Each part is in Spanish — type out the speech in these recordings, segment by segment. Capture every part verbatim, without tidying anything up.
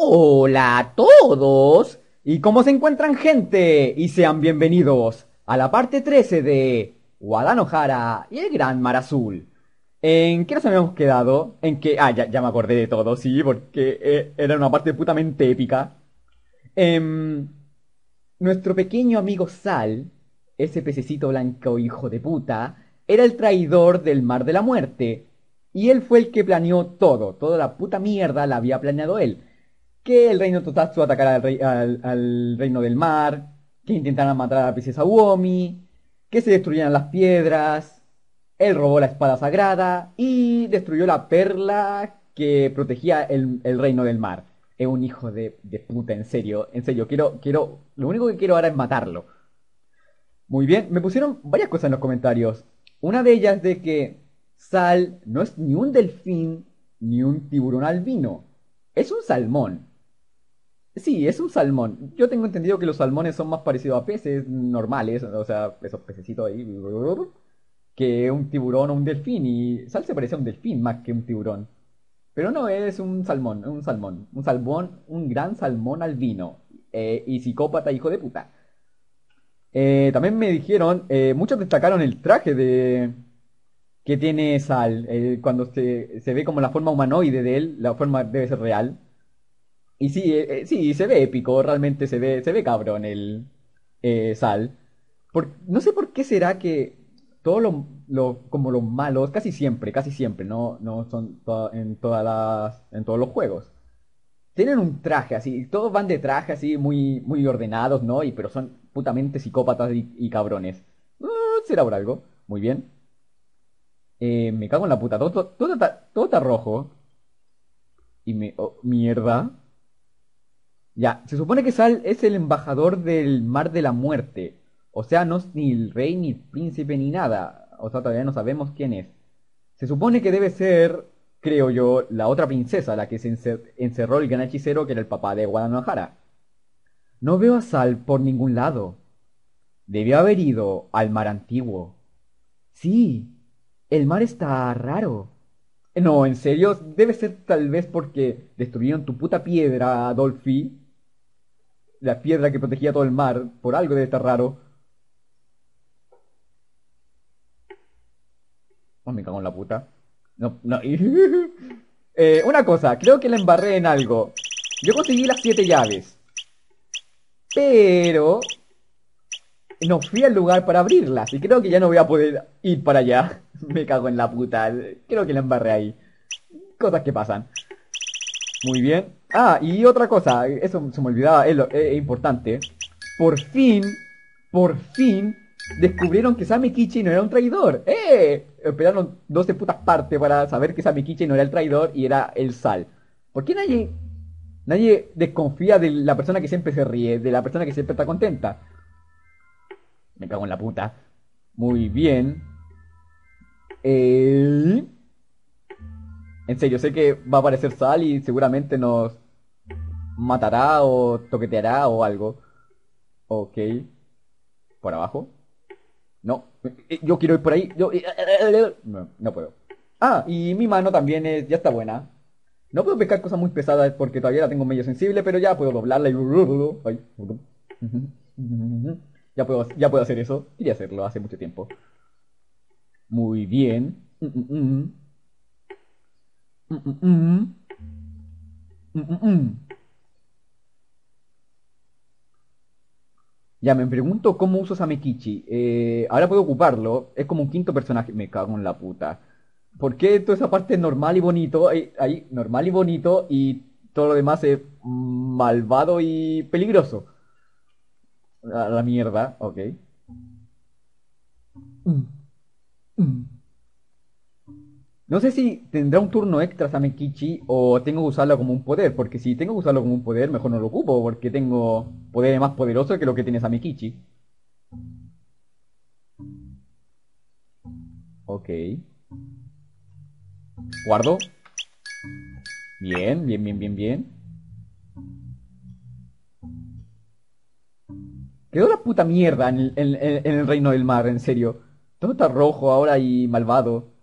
Hola a todos, y cómo se encuentran, gente, y sean bienvenidos a la parte trece de Guadalajara y el Gran Mar Azul. ¿En qué nos habíamos quedado? En que... Ah, ya, ya me acordé de todo, sí, porque eh, era una parte putamente épica. Eh, nuestro pequeño amigo Sal, ese pececito blanco hijo de puta, era el traidor del Mar de la Muerte, y él fue el que planeó todo, toda la puta mierda la había planeado él. Que el reino Totatsu atacara al, rey, al, al reino del mar, que intentaran matar a la princesa Uomi, que se destruyeran las piedras, él robó la espada sagrada y destruyó la perla que protegía el, el reino del mar. Es un hijo de, de puta, en serio, en serio, quiero, quiero, lo único que quiero ahora es matarlo. Muy bien, me pusieron varias cosas en los comentarios. Una de ellas de que Sal no es ni un delfín ni un tiburón albino, es un salmón. Sí, es un salmón. Yo tengo entendido que los salmones son más parecidos a peces normales, o sea, esos pececitos ahí, que un tiburón o un delfín, y Sal se parece a un delfín más que un tiburón. Pero no, es un salmón, un salmón, un salmón, un gran salmón albino, eh, y psicópata hijo de puta. Eh, también me dijeron, eh, muchos destacaron el traje de que tiene Sal, eh, cuando se, se ve como la forma humanoide de él, la forma debe ser real. Y sí, eh, sí, se ve épico, realmente se ve, se ve cabrón el eh, Sal. Por, no sé por qué será que todos los, los, como los malos, casi siempre, casi siempre, no, no son to en todas las, en todos los juegos. Tienen un traje así, todos van de traje así, muy, muy ordenados, ¿no? Y pero son putamente psicópatas y, y cabrones. Uh, será por algo, muy bien. Eh, me cago en la puta, todo, todo, todo, está, todo está rojo. Y me, oh, mierda. Ya, se supone que Sal es el embajador del Mar de la Muerte. O sea, no es ni el rey, ni el príncipe, ni nada. O sea, todavía no sabemos quién es. Se supone que debe ser, creo yo, la otra princesa, la que se encer encerró el gran hechicero, que era el papá de Guadalajara. No veo a Sal por ningún lado. Debió haber ido al mar antiguo. Sí, el mar está raro. No, en serio, debe ser tal vez porque destruyeron tu puta piedra, Dolphi. La piedra que protegía todo el mar, por algo debe estar raro. Oh, me cago en la puta. No, no. eh, una cosa, creo que la embarré en algo. Yo conseguí las siete llaves, pero no fui al lugar para abrirlas, y creo que ya no voy a poder ir para allá. Me cago en la puta, creo que la embarré ahí. Cosas que pasan. Muy bien. Ah, y otra cosa, eso se me olvidaba, es, lo, es importante. Por fin, por fin, descubrieron que Samekichi no era un traidor. ¡Eh! Esperaron doce putas partes para saber que Samekichi no era el traidor y era el Sal. ¿Por qué nadie, nadie desconfía de la persona que siempre se ríe, de la persona que siempre está contenta? Me cago en la puta. Muy bien. Eh... En serio, sé que va a aparecer Sal y seguramente nos matará o toqueteará o algo. Ok. ¿Por abajo? No. Yo quiero ir por ahí. Yo... No, no puedo. Ah, y mi mano también es... ya está buena. No puedo pescar cosas muy pesadas porque todavía la tengo medio sensible, pero ya puedo doblarla y... Ay. Ya puedo, ya puedo hacer eso. Quería hacerlo hace mucho tiempo. Muy bien. Mm, mm, mm. Mm, mm, mm. Mm, mm, mm. Ya me pregunto cómo uso Samekichi. Eh, ahora puedo ocuparlo. Es como un quinto personaje. Me cago en la puta. ¿Por qué toda esa parte es normal y bonito? Ahí, ahí, normal y bonito. Y todo lo demás es malvado y peligroso. A la mierda. Ok. Mm. No sé si tendrá un turno extra Samekichi o tengo que usarlo como un poder, porque si tengo que usarlo como un poder, mejor no lo ocupo, porque tengo poderes más poderosos que lo que tiene Samekichi. Ok. Guardo. Bien, bien, bien, bien, bien. Quedó la puta mierda en el, en, en el reino del mar, en serio. Todo está rojo ahora y malvado.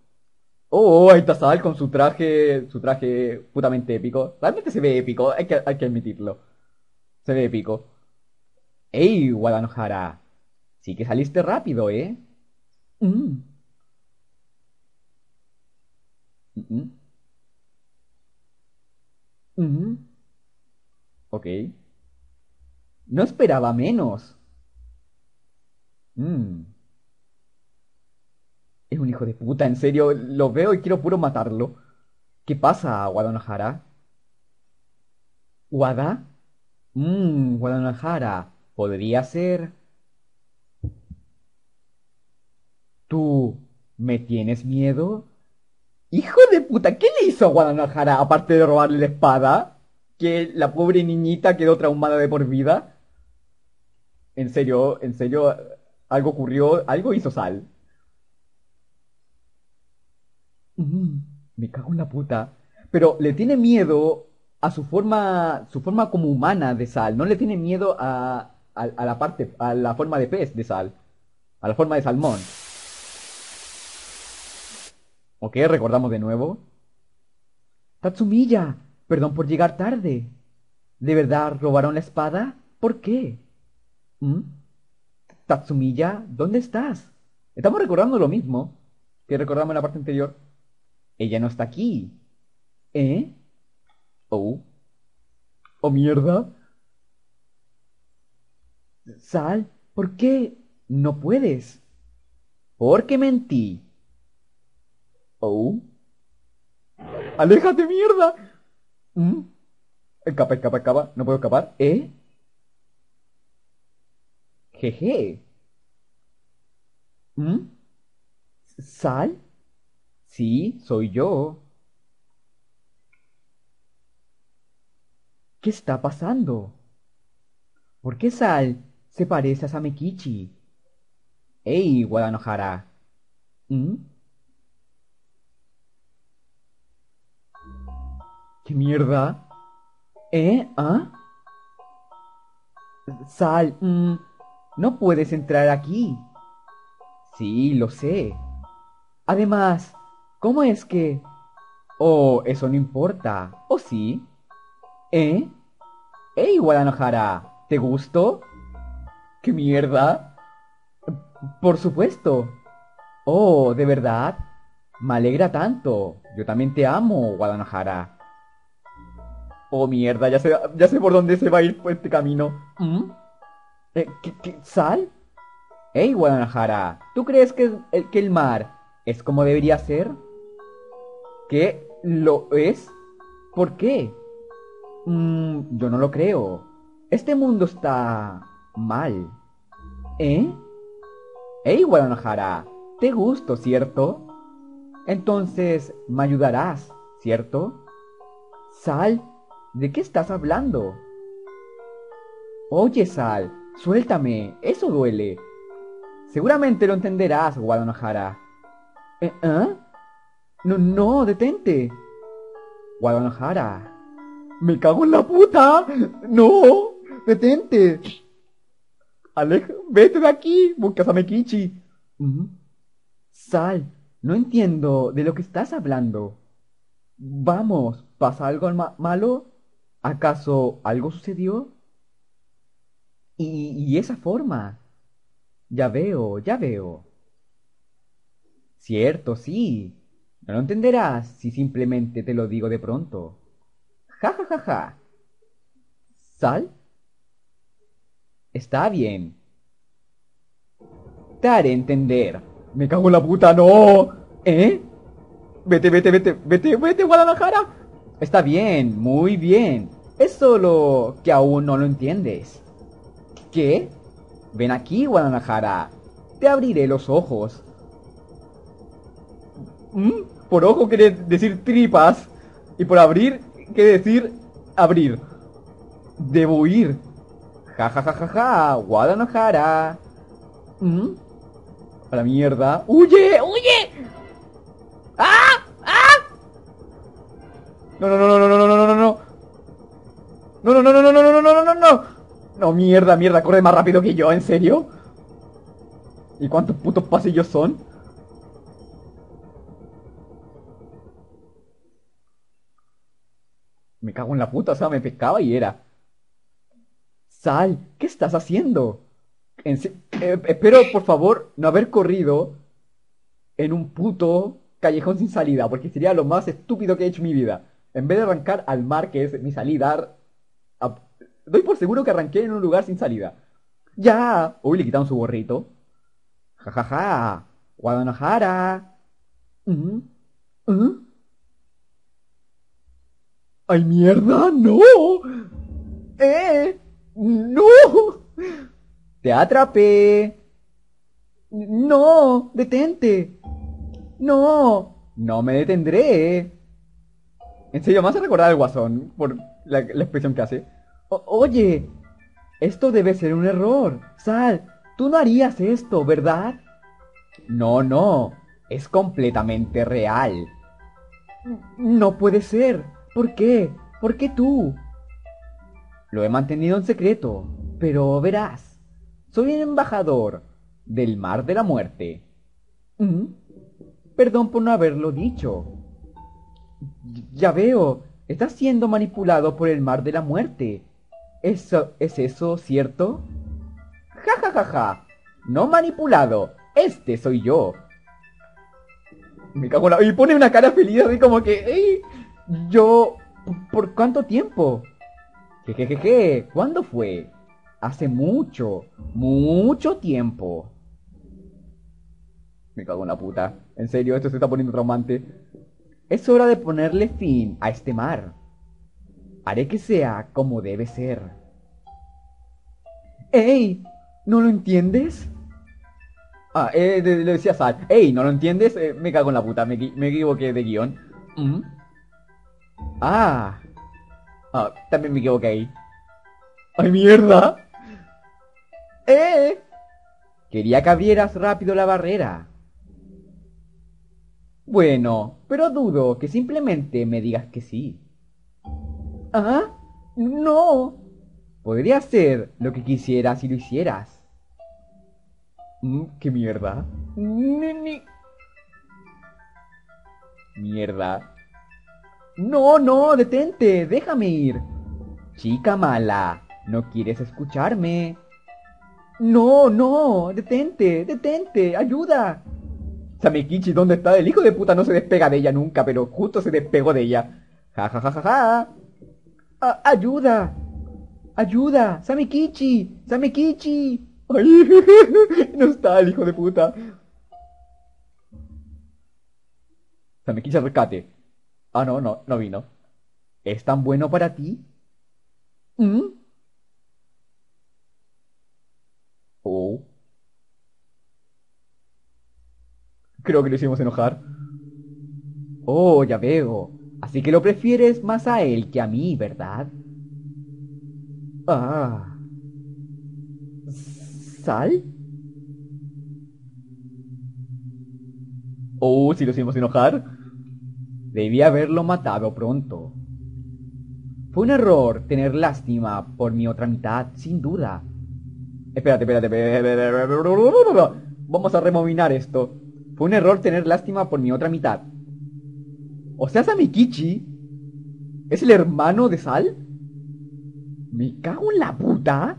Oh, ahí está Sal con su traje, su traje putamente épico. Realmente se ve épico, hay que, hay que admitirlo. Se ve épico. ¡Ey, Guadalajara! Sí que saliste rápido, ¿eh? Mm. Mm-mm. Mm. Ok. No esperaba menos. Mm. Es un hijo de puta, en serio. Lo veo y quiero puro matarlo. ¿Qué pasa, Guadalajara? ¿Wada? Mmm, Guadalajara. Podría ser... ¿Tú me tienes miedo? ¡Hijo de puta! ¿Qué le hizo a Guadalajara aparte de robarle la espada? Que la pobre niñita quedó traumada de por vida. En serio, en serio, algo ocurrió, algo hizo Sal. Mm, me cago en la puta. Pero le tiene miedo a su forma, su forma como humana de Sal. No le tiene miedo a, a, a la parte, a la forma de pez de Sal. A la forma de salmón. Ok, recordamos de nuevo. Tatsumiya, perdón por llegar tarde. ¿De verdad robaron la espada? ¿Por qué? ¿Mm? Tatsumiya, ¿dónde estás? Estamos recordando lo mismo que recordamos en la parte anterior. Ella no está aquí. ¿Eh? Oh. Oh, mierda. Sal, ¿por qué no puedes? Porque mentí. Oh. ¡Aléjate, mierda! ¿Mm? Escapa, escapa, escapa. No puedo escapar. ¿Eh? Jeje. ¿Mm? ¿Sal? Sí, soy yo. ¿Qué está pasando? ¿Por qué Sal se parece a Samekichi? ¡Ey, Guadanohara! ¿Mm? ¿Qué mierda? ¿Eh? ¿Ah? Sal, mmm, no puedes entrar aquí. Sí, lo sé. Además, ¿cómo es que...? Oh, eso no importa. ¿O sí? ¿Eh? ¡Ey, Guadalajara! ¿Te gustó? ¿Qué mierda? Por supuesto. Oh, ¿de verdad? Me alegra tanto. Yo también te amo, Guadalajara. Oh, mierda, ya sé, ya sé por dónde se va a ir por este camino. ¿Mm? ¿Eh, qué, qué, ¿Sal? Hey, Guadalajara, ¿tú crees que el, que el mar es como debería ser? ¿Qué? ¿Lo es? ¿Por qué? Mm, yo no lo creo. Este mundo está... mal. ¿Eh? Hey, Guadalajara, te gusto, ¿cierto? Entonces, me ayudarás, ¿cierto? Sal... ¿de qué estás hablando? Oye, Sal, suéltame, eso duele. Seguramente lo entenderás, Guadalajara. ¿Eh? ¿Eh? No, no, detente. Guadalajara. ¡Me cago en la puta! ¡No! ¡Detente! Aleja, vete de aquí, busca a Samekichi. ¿Mm? Sal, no entiendo de lo que estás hablando. Vamos, ¿pasa algo ma- malo? ¿Acaso algo sucedió? ¿Y, y esa forma? Ya veo, ya veo. Cierto, sí. No lo entenderás si simplemente te lo digo de pronto. Ja, ja, ja, ja. ¿Sal? Está bien. Te haré entender. Me cago en la puta, no. ¿Eh? Vete, vete, vete, vete, vete, Guadalajara. Está bien, muy bien. Es solo que aún no lo entiendes. ¿Qué? Ven aquí, Guadalajara. Te abriré los ojos. ¿Mm? Por ojo quiere decir tripas. Y por abrir quiere decir abrir. Debo huir. Ja, ja, ja, ja, ja. Guadalajara. ¿Mm? A la mierda. ¡Huye! ¡Huye! ¡Ah! No, no, no, no, no, no, no, no, no, no. No, no, no, no, no, no, no, no, no, no. No, mierda, mierda, corre más rápido que yo, ¿en serio? ¿Y cuántos putos pasillos son? Me cago en la puta, o sea, me pescaba y era... Sal, ¿qué estás haciendo? En se- eh, espero, por favor, no haber corrido en un puto callejón sin salida, porque sería lo más estúpido que he hecho en mi vida. En vez de arrancar al mar, que es mi salida, a- doy por seguro que arranqué en un lugar sin salida. ¡Ya! Uy, le quitaron su gorrito. ¡Ja, ja, ja! ¡Guadalajara! ¿Mm? ¿Mm? ¡Ay, mierda! ¡No! ¡Eh! ¡No! ¡Te atrapé! ¡No! ¡Detente! ¡No! ¡No me detendré! En serio, me vas a recordar al guasón por la, la expresión que hace. O- ¡Oye! Esto debe ser un error. Sal, tú no harías esto, ¿verdad? No, no. Es completamente real. No puede ser. ¿Por qué? ¿Por qué tú? Lo he mantenido en secreto, pero verás. Soy el embajador del Mar de la Muerte. ¿Mm? Perdón por no haberlo dicho. Ya veo. Estás siendo manipulado por el Mar de la Muerte. ¿Eso, ¿Es eso cierto? ¡Ja, ja, ja, ja! ¡No manipulado! ¡Este soy yo! Me cago en la... Y pone una cara feliz así como que... ¡Ey! Yo... ¿Por cuánto tiempo? Jejejeje, ¿cuándo fue? Hace mucho, mucho tiempo. Me cago en la puta. En serio, esto se está poniendo traumante. Es hora de ponerle fin a este mar. Haré que sea como debe ser. ¡Ey! ¿No lo entiendes? Ah, eh, le de, de, decía Sal. ¡Ey! ¿No lo entiendes? Eh, me cago en la puta, me, me equivoqué de guión. ¿Mm? Ah. Ah, también me equivoqué ahí. ¡Ay, mierda! ¡Eh! Quería que abrieras rápido la barrera. Bueno, pero dudo que simplemente me digas que sí. ¿Ah? ¡No! Podría hacer lo que quisieras si lo hicieras. Mm, ¡Qué mierda! Ni, ni... ¡Mierda! ¡No, no! ¡Detente! ¡Déjame ir! ¡Chica mala! ¿No quieres escucharme? ¡No, no! ¡Detente! ¡Detente! ¡Ayuda! Samekichi, ¿dónde está? El hijo de puta no se despega de ella nunca, pero justo se despegó de ella. ¡Ja, ja, ja, ja, ja! A- ¡Ayuda! ¡Ayuda! ¡Samekichi! ¡Samekichi! ¡Ay! No está el hijo de puta. Samekichi, rescate. Ah, no, no, no vino. ¿Es tan bueno para ti? ¿Mm? Oh. Creo que lo hicimos enojar. Oh, ya veo. Así que lo prefieres más a él que a mí, ¿verdad? Ah. ¿Sal? Oh, si lo hicimos enojar. Debí haberlo matado pronto. Fue un error tener lástima por mi otra mitad, sin duda. Espérate, espérate, espérate. Vamos a rebobinar esto. Fue un error tener lástima por mi otra mitad. O sea, Samekichi es el hermano de Sal. Me cago en la puta.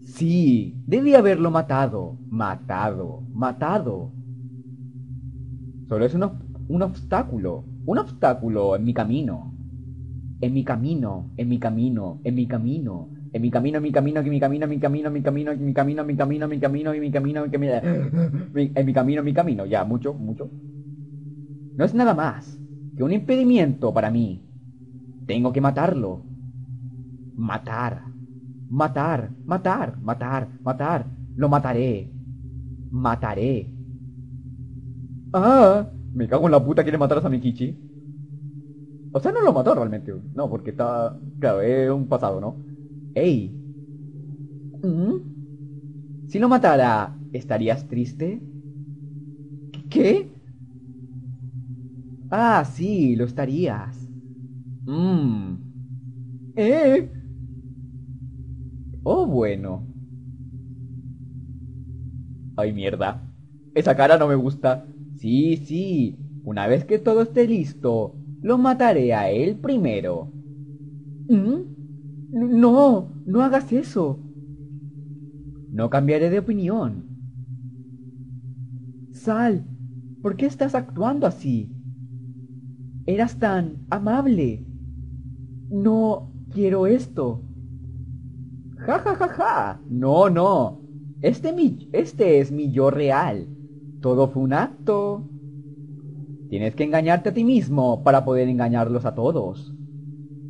Sí, debí haberlo matado. Matado, matado. Solo es un, un obstáculo. Un obstáculo en mi camino. En mi camino, en mi camino, en mi camino. En mi camino, en mi camino, en mi camino, en mi camino, en mi camino, en mi camino, en mi camino, en mi camino, en mi camino, en mi camino, en mi camino, en mi camino. Ya, mucho, mucho. No es nada más que un impedimento para mí. Tengo que matarlo. Matar. Matar. Matar. Matar. Matar. Lo mataré. Mataré. Ah, me cago en la puta, quiere matar a Samekichi. O sea, no lo mató realmente. No, porque está... Claro, es un pasado, ¿no? Ey. ¿Mm? Si lo matara, ¿estarías triste? ¿Qué? Ah, sí, lo estarías. Mmm. Eh. Oh, bueno. Ay, mierda. Esa cara no me gusta. Sí, sí. Una vez que todo esté listo, lo mataré a él primero. ¿Mm? No, no hagas eso. No cambiaré de opinión. Sal, ¿por qué estás actuando así? Eras tan amable. No quiero esto. Ja, ja, ja, ja. No, no. Este, mi, este es mi yo real. Todo fue un acto. Tienes que engañarte a ti mismo para poder engañarlos a todos.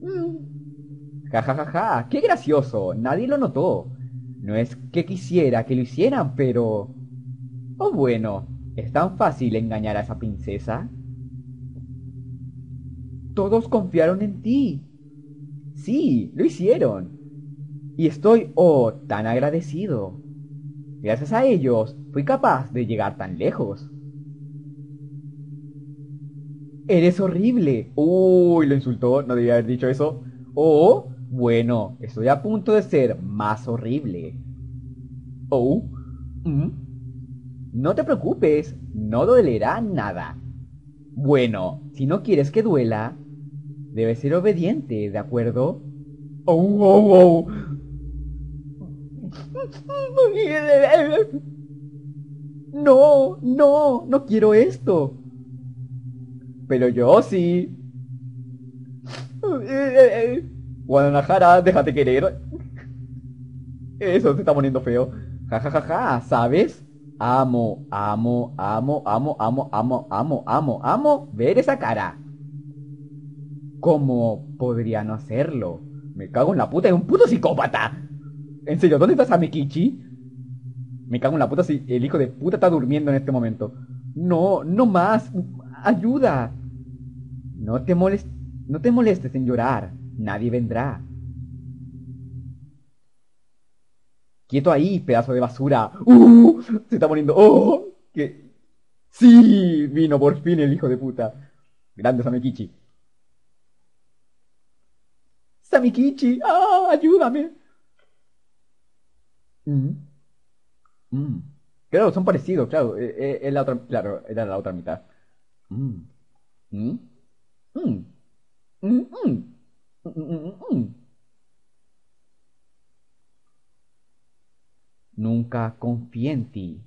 Mm. Ja, ja, ja, ja. Qué gracioso. Nadie lo notó. No es que quisiera que lo hicieran, pero... Oh, bueno. ¿Es tan fácil engañar a esa princesa? Todos confiaron en ti. Sí, lo hicieron. Y estoy, oh, tan agradecido. Gracias a ellos, fui capaz de llegar tan lejos. Eres horrible. Uy, lo insultó, no debía haber dicho eso. Oh, bueno, estoy a punto de ser más horrible. Oh, mm. No te preocupes, no dolerá nada. Bueno, si no quieres que duela, debes ser obediente, ¿de acuerdo? Oh, oh, oh. No, no, no quiero esto. Pero yo sí. Guadalajara, déjate querer. Eso se está poniendo feo. Ja, ja, ja, ja, ¿sabes? Amo, amo, amo, amo, amo, amo, amo, amo, amo ver esa cara. ¿Cómo podría no hacerlo? Me cago en la puta, es un puto psicópata. En serio, ¿dónde está Samekichi? Me cago en la puta si el hijo de puta está durmiendo en este momento. No, no más. Ayuda. No te molest- no te molestes en llorar. Nadie vendrá. Quieto ahí, pedazo de basura. ¡Uh! Se está poniendo... ¡Oh! Que... ¡Sí! Vino por fin el hijo de puta. Grande Samekichi. ¡Samekichi! ¡Ah! ¡Ayúdame! Mm. Mm. Claro, son parecidos, claro. Es eh, eh, la otra, claro, era la otra mitad. Mm. Mm. Mm. Mm, mm. Mm, mm, mm. Nunca confié en ti.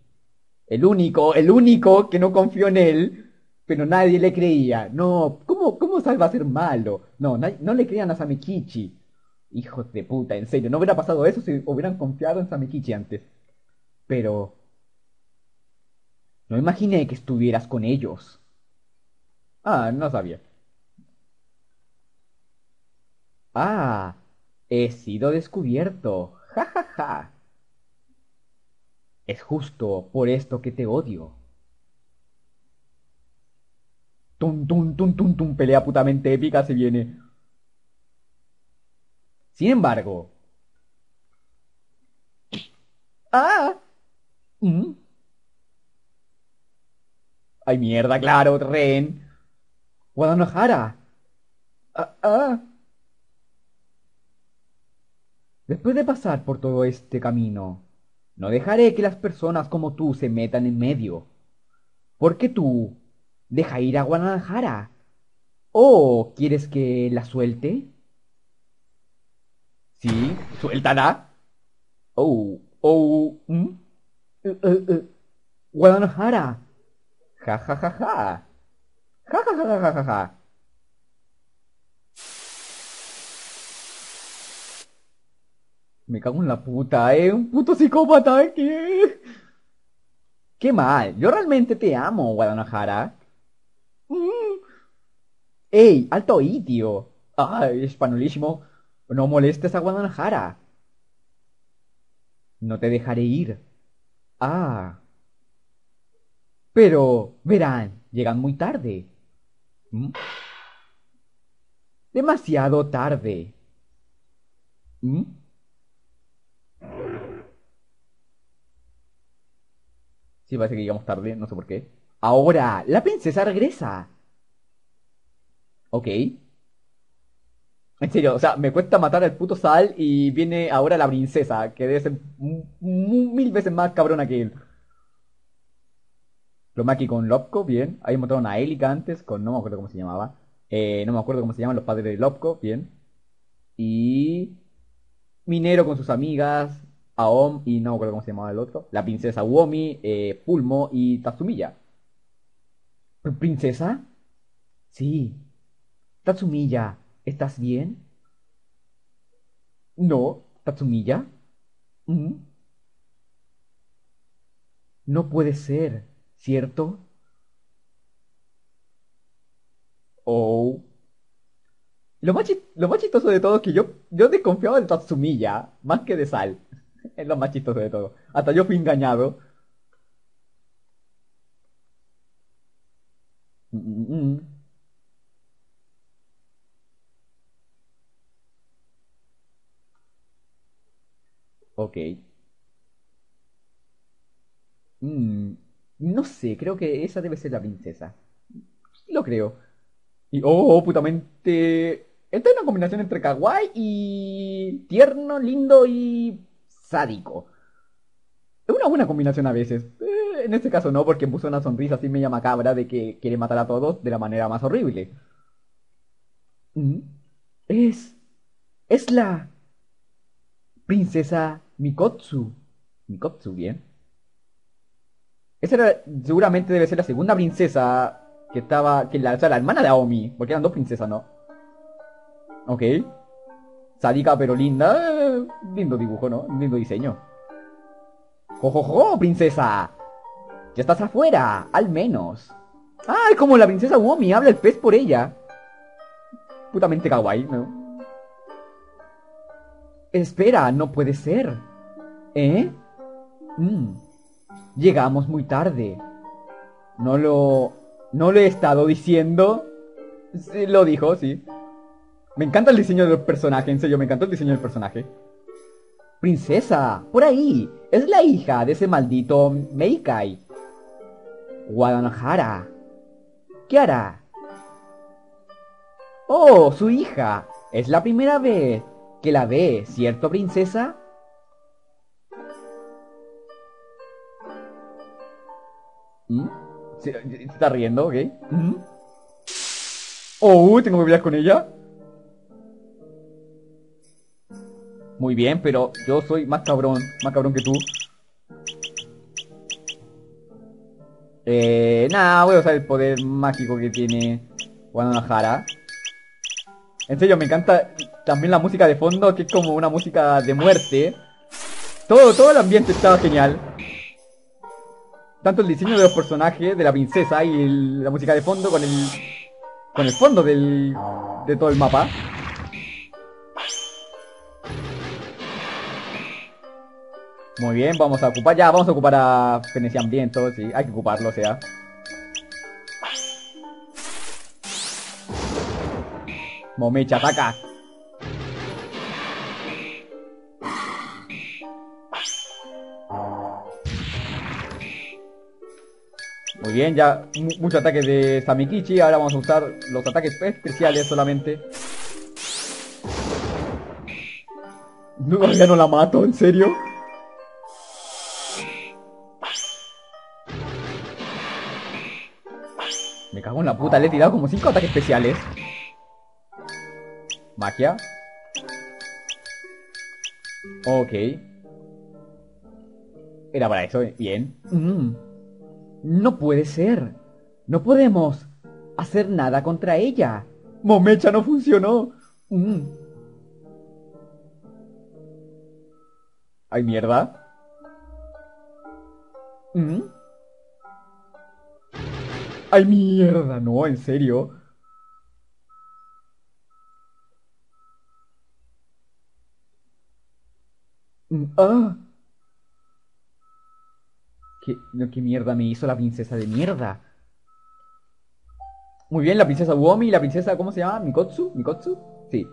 El único, el único que no confió en él, pero nadie le creía. No, ¿cómo, cómo Sal va a ser malo? No, na, no le creían a Samekichi. Hijos de puta, en serio, no hubiera pasado eso si hubieran confiado en Samekichi antes. Pero... no imaginé que estuvieras con ellos. Ah, no sabía. Ah, he sido descubierto. Ja, ja, ja. Es justo por esto que te odio. Tum, tum, tum, tum, tum, pelea putamente épica se viene. Sin embargo... ¡Ah! ¿Mm? ¡Ay, mierda, claro, rehén! ¡Guadalajara! ¡Ah, ah! Después de pasar por todo este camino, no dejaré que las personas como tú se metan en medio. Porque tú... deja ir a Guadalajara. ¿O quieres que la suelte? Sí, suéltala. Oh, oh, ¿Mm? uh, uh, uh. Guadalajara. Ja, ja, ja, ja. Ja, ja, ja, ja, ja, ja. Me cago en la puta, eh. Un puto psicópata aquí. Qué mal. Yo realmente te amo, Guadalajara. Mm. Ey, alto ahí, tío. Ay, españolísimo. No molestes a Guadalajara. No te dejaré ir. Ah. Pero, verán, llegan muy tarde. ¿Mm? Demasiado tarde. ¿Mm? Sí, parece que llegamos tarde, no sé por qué. Ahora, la princesa regresa. Ok. En serio, o sea, me cuesta matar al puto Sal y viene ahora la princesa, que debe ser mil veces más cabrona que él. Lo maqui con Lopko, bien. Ahí mataron a Elica antes, con no me acuerdo cómo se llamaba. Eh, no me acuerdo cómo se llaman, los padres de Lopko, bien. Y Minero con sus amigas, Aom y no me acuerdo cómo se llamaba el otro. La princesa Uomi, eh, Pulmo y Tatsumiya. ¿Princesa? Sí. Tatsumiya, ¿estás bien? No, Tatsumiya. ¿Mm? No puede ser, ¿cierto? Oh. Lo más, lo más chistoso de todo es que yo, yo desconfiaba de Tatsumiya más que de Sal. Es lo más chistoso de todo. Hasta yo fui engañado. Mm -mm. Ok. Mm, no sé, creo que esa debe ser la princesa. Lo creo. Y oh, putamente. Esta es una combinación entre kawaii y tierno, lindo y sádico. Es una buena combinación a veces. Eh, en este caso no, porque puso una sonrisa así media macabra de que quiere matar a todos de la manera más horrible. Mm, es... Es la... princesa Mikotsu. Mikotsu, bien. Esa era, seguramente debe ser la segunda princesa que estaba... Que la, o sea, la hermana de Aomi. Porque eran dos princesas, ¿no? Ok. Sádica pero linda. Eh, lindo dibujo, ¿no? Lindo diseño. ¡Jojojo, princesa! Ya estás afuera, al menos. ¡Ah, es como la princesa Uomi! Habla el pez por ella. Putamente kawaii, ¿no? Espera, no puede ser. ¿Eh? Mm. Llegamos muy tarde. No lo... No lo he estado diciendo. Sí, lo dijo, sí. Me encanta el diseño del personaje, en serio, me encantó el diseño del personaje. Princesa, por ahí. Es la hija de ese maldito Meikai. Guadalajara. ¿Qué hará? Oh, su hija. Es la primera vez que la ve, ¿cierto, princesa? ¿Mm? ¿Se, se está riendo, ok? ¿Mm? ¡Oh! ¿Tengo que hablar con ella? Muy bien, pero yo soy más cabrón, más cabrón que tú. Eh... Nada, voy a usar el poder mágico que tiene Wadanohara. En serio, me encanta... También la música de fondo, que es como una música de muerte. Todo, todo el ambiente estaba genial. Tanto el diseño de los personajes, de la princesa y el, la música de fondo con el... Con el fondo del... De todo el mapa. Muy bien, vamos a ocupar... Ya, vamos a ocupar a Fenecian Viento, sí. Hay que ocuparlo, o sea... Momecha, ataca. Muy bien, ya mucho ataque de Samekichi. Ahora vamos a usar los ataques especiales solamente. No, ya no la mato, ¿en serio? Me cago en la puta, le he tirado como cinco ataques especiales. Magia. Ok. Era para eso, bien. Mm. No puede ser. No podemos hacer nada contra ella. Momecha no funcionó. Mm. Ay, mierda. Mm. Ay, mierda, no, en serio. Mm. Ah. ¿Qué, ¿Qué mierda me hizo la princesa de mierda? Muy bien, la princesa Uomi, la princesa... ¿Cómo se llama? ¿Mikotsu? ¿Mikotsu? Sí.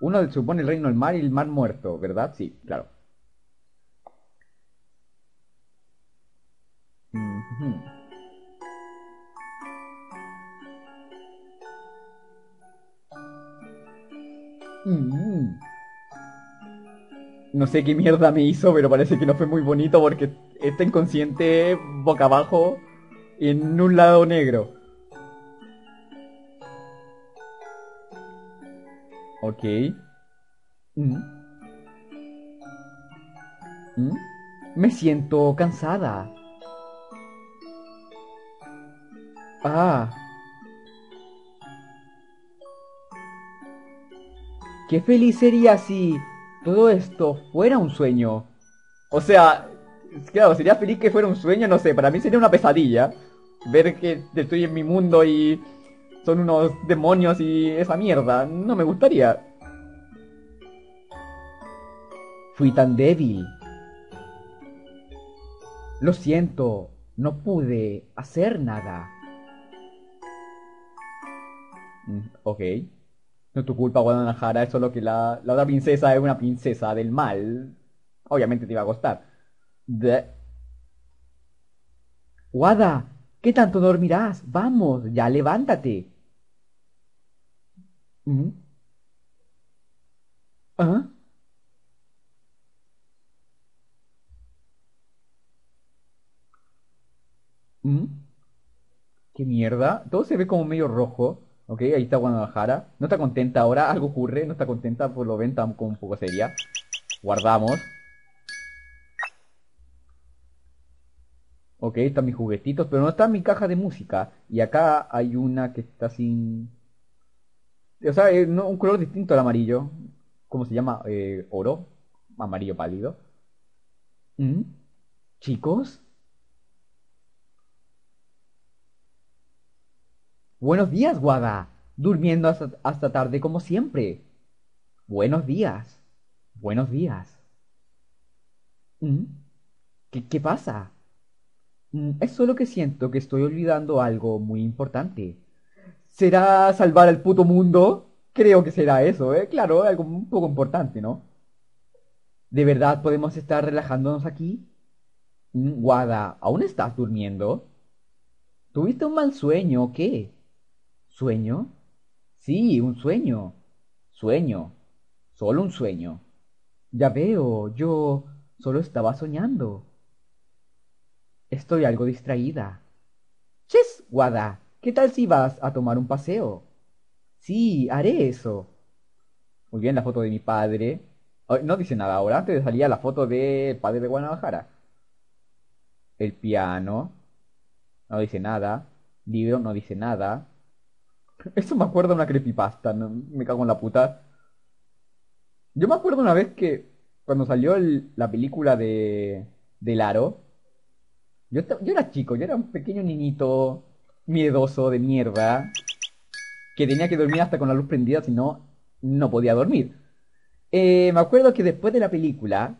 Uno supone el reino del mar y el mar muerto, ¿verdad? Sí, claro. No sé qué mierda me hizo, pero parece que no fue muy bonito porque está inconsciente, boca abajo, en un lado negro. Ok. ¿Mm? ¿Mm? Me siento cansada. Ah. Qué feliz sería si todo esto fuera un sueño. O sea, claro, sería feliz que fuera un sueño, no sé, para mí sería una pesadilla. Ver que estoy en mi mundo y son unos demonios y esa mierda, no me gustaría. Fui tan débil. Lo siento, no pude hacer nada. Mm, ok. No es tu culpa, Guadalajara, es solo que la, la otra princesa es una princesa del mal. Obviamente te iba a costar. De... Guada, ¿qué tanto dormirás? Vamos, ya levántate. ¿Mm? ¿Ah? ¿Mm? ¿Qué mierda? Todo se ve como medio rojo. Ok, ahí está Guadalajara. No está contenta ahora, algo ocurre, no está contenta, pues lo ven tan como un poco seria. Guardamos. Ok, están mis juguetitos, pero no está mi caja de música. Y acá hay una que está sin... O sea, eh, no, un color distinto al amarillo. ¿Cómo se llama? Eh, oro. Amarillo pálido. ¿Mm? ¿Chicos? Buenos días, Guada. Durmiendo hasta, hasta tarde como siempre. Buenos días. Buenos días. ¿Mm? ¿Qué, qué pasa? Es solo que siento que estoy olvidando algo muy importante. ¿Será salvar al puto mundo? Creo que será eso, ¿eh? Claro, algo un poco importante, ¿no? ¿De verdad podemos estar relajándonos aquí? Guada, ¿aún estás durmiendo? ¿Tuviste un mal sueño o qué? ¿Sueño? Sí, un sueño. Sueño. Solo un sueño. Ya veo, yo solo estaba soñando. Estoy algo distraída. Ches, Guada, ¿qué tal si vas a tomar un paseo? Sí, haré eso. Muy bien, la foto de mi padre. Oh, no dice nada ahora, antes salía la foto del padre de Guadalajara. El piano. No dice nada. Libro, no dice nada. Eso me acuerda a una creepypasta, ¿no? Me cago en la puta. Yo me acuerdo una vez que cuando salió el, la película de del Aro... Yo, yo era chico, yo era un pequeño niñito miedoso de mierda que tenía que dormir hasta con la luz prendida, si no, no podía dormir. Eh, me acuerdo que después de la película,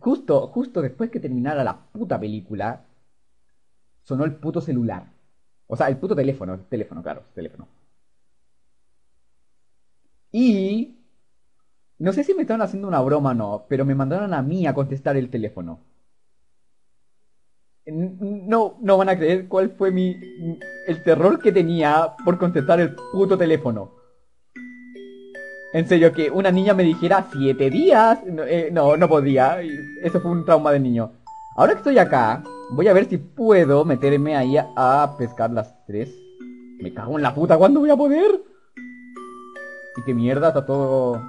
justo, justo después que terminara la puta película, sonó el puto celular. O sea, el puto teléfono, el teléfono, claro, el teléfono. Y no sé si me estaban haciendo una broma o no, pero me mandaron a mí a contestar el teléfono. No, no van a creer cuál fue mi... el terror que tenía por contestar el puto teléfono. En serio, que una niña me dijera siete días. No, eh, no, no podía. Eso fue un trauma de niño. Ahora que estoy acá, voy a ver si puedo meterme ahí a, a pescar las tres. Me cago en la puta, ¿cuándo voy a poder? Y qué mierda, está todo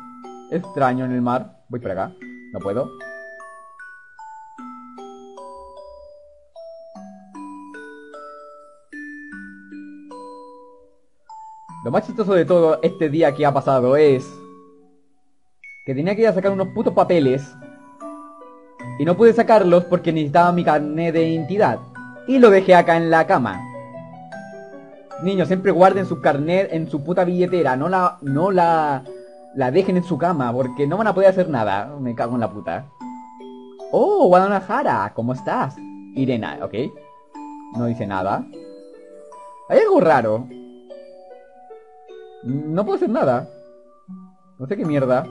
extraño en el mar. Voy para acá. No puedo. Lo más chistoso de todo este día que ha pasado es que tenía que ir a sacar unos putos papeles y no pude sacarlos porque necesitaba mi carnet de identidad y lo dejé acá en la cama. Niños, siempre guarden su carnet en su puta billetera, no la, no la, la dejen en su cama porque no van a poder hacer nada. Me cago en la puta. Oh, Guadalajara, ¿cómo estás? Irena, ok. No dice nada. Hay algo raro. No puedo hacer nada. No sé qué mierda.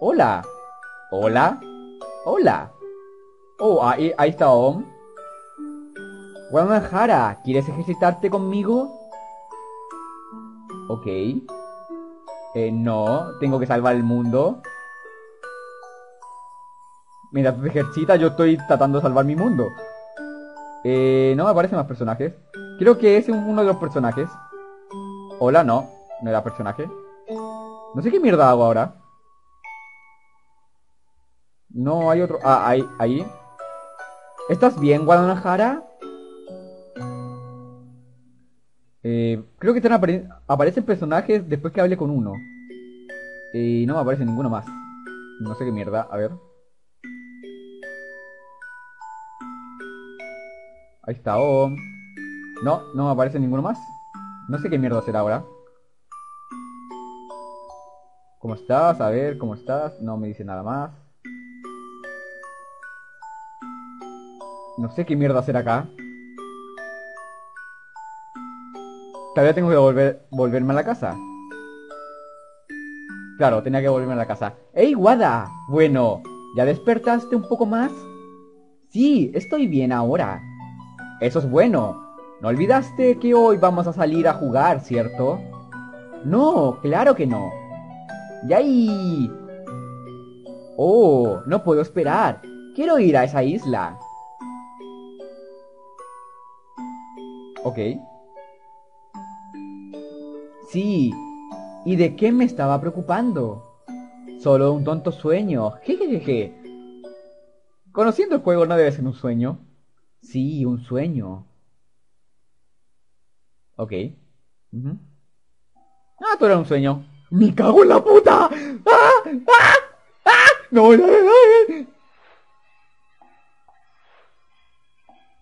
Hola. Hola. Hola. Oh, ahí, ahí está Aom. Guadalajara, ¿quieres ejercitarte conmigo? Ok. Eh, no. Tengo que salvar el mundo. mientras tú te ejercitas, yo estoy tratando de salvar mi mundo. Eh, no me aparecen más personajes. Creo que ese es uno de los personajes. Hola, no. No era personaje. No sé qué mierda hago ahora. No, hay otro... Ah, ahí, ahí. ¿Estás bien, Guadalajara? Eh, creo que están apare aparecen personajes después que hable con uno. Y eh, no me aparece ninguno más. No sé qué mierda, a ver. Ahí está Aom. No, no me aparece ninguno más. No sé qué mierda será ahora. ¿Cómo estás? A ver, ¿cómo estás? No me dice nada más. No sé qué mierda hacer acá. Todavía tengo que volver, volverme a la casa. Claro, tenía que volverme a la casa. ¡Ey, Wada! Bueno, ¿ya despertaste un poco más? Sí, estoy bien ahora. Eso es bueno. No olvidaste que hoy vamos a salir a jugar, ¿cierto? No, claro que no. ¡Yay! Oh, no puedo esperar. Quiero ir a esa isla. Ok. Sí. ¿Y de qué me estaba preocupando? Solo un tonto sueño. Jejejeje. Conociendo el juego no debe ser un sueño. Sí, un sueño. Ok. Uh-huh. Ah, todo era un sueño. ¡Me cago en la puta! ¡Ah! ¡Ah! ¡Ah! ¡No, no, no, no!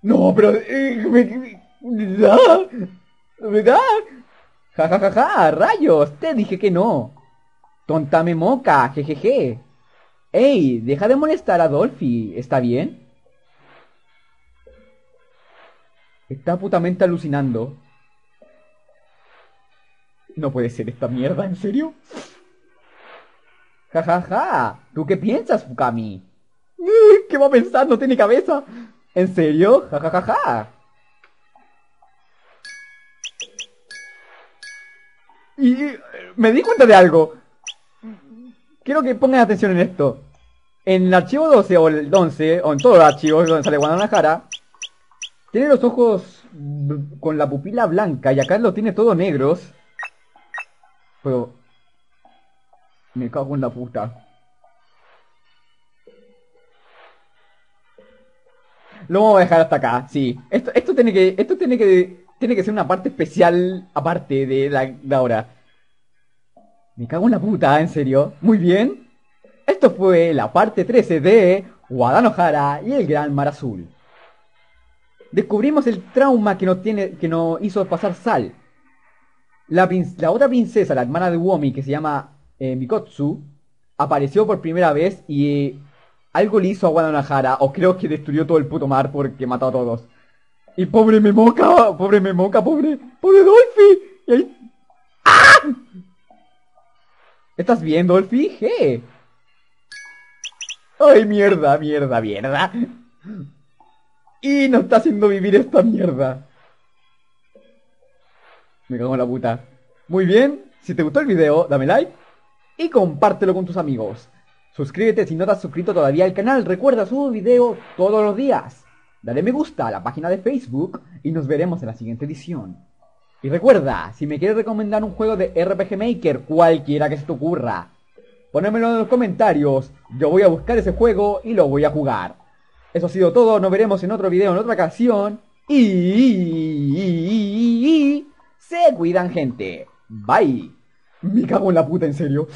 No, pero... Eh, me, me... ¿Verdad? ¿Verdad? Ja, ja, ja, ja, rayos, te dije que no. Tonta Memoca, jejeje. Ey, deja de molestar a Dolphi, ¿está bien? Está putamente alucinando. No puede ser esta mierda, ¿en serio? Ja, ja, ja, ¿tú qué piensas, Fukami? ¿Qué va a pensar? No tiene cabeza. ¿En serio? Ja, ja, ja, ja. Y me di cuenta de algo. Quiero que pongan atención en esto. En el archivo doce o el once, o en todos los archivos donde sale Guadalajara, tiene los ojos con la pupila blanca y acá los tiene todos negros. Pero... me cago en la puta. Lo vamos a dejar hasta acá, sí. Esto, esto tiene que... Esto tiene que... Tiene que ser una parte especial aparte de la de ahora. Me cago en la puta, en serio. Muy bien. Esto fue la parte trece de Guadalajara y el Gran Mar Azul. Descubrimos el trauma que nos, tiene, que nos hizo pasar Sal. La, la otra princesa, la hermana de Uomi, que se llama eh, Mikotsu, apareció por primera vez y eh, algo le hizo a Guadalajara. O creo que destruyó todo el puto mar porque mató a todos. Y pobre Memoca, pobre Memoca, pobre... ¡Pobre Dolphi! Y ahí... ¡Ah! ¿Estás bien, Dolphi? ¿Qué? ¡Ay, mierda, mierda, mierda! Y nos está haciendo vivir esta mierda. Me cago en la puta. Muy bien, si te gustó el video, dame like y compártelo con tus amigos. Suscríbete si no te has suscrito todavía al canal. Recuerda, subo video todos los días. Dale me gusta a la página de Facebook y nos veremos en la siguiente edición. Y recuerda, si me quieres recomendar un juego de R P G Maker, cualquiera que se te ocurra, ponémelo en los comentarios, yo voy a buscar ese juego y lo voy a jugar. Eso ha sido todo, nos veremos en otro video, en otra ocasión, y... se cuidan, gente. Bye. Me cago en la puta, en serio.